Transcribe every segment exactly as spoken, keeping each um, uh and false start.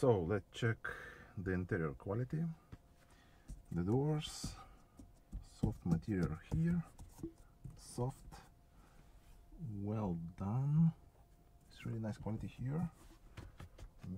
So let's check the interior quality, the doors, soft material here, soft, well done, it's really nice quality here,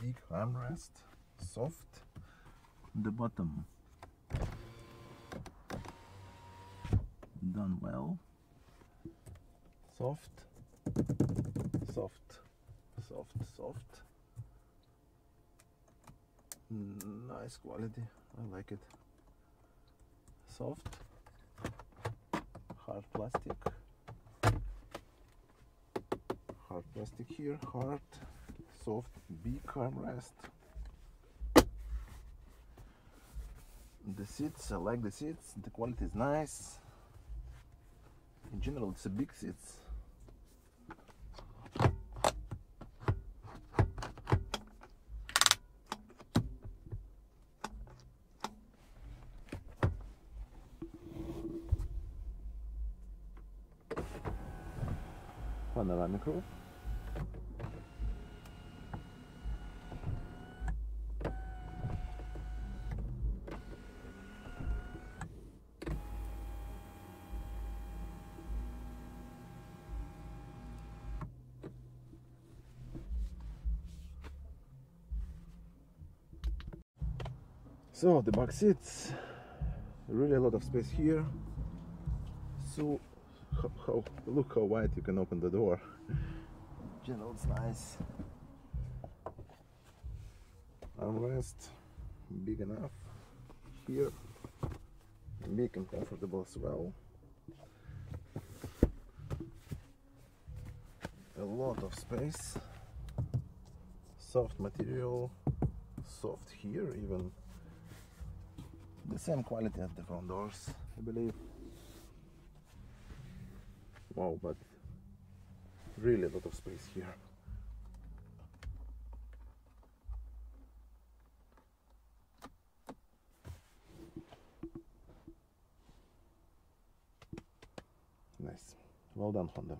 big armrest, soft, the bottom done well, soft, soft, soft, soft, nice quality, I like it, soft, hard plastic, hard plastic here, hard, soft, big armrest. The seats, I like the seats, the quality is nice. In general, it's a big seats. Panoramic roof. So the back seats, really a lot of space here. So how, how, look how wide you can open the door. General, it's nice. Armrest, big enough here, big and comfortable as well. A lot of space. Soft material, soft here even. The same quality as the front doors, I believe. Wow, but really a lot of space here. Nice. Well done, Honda.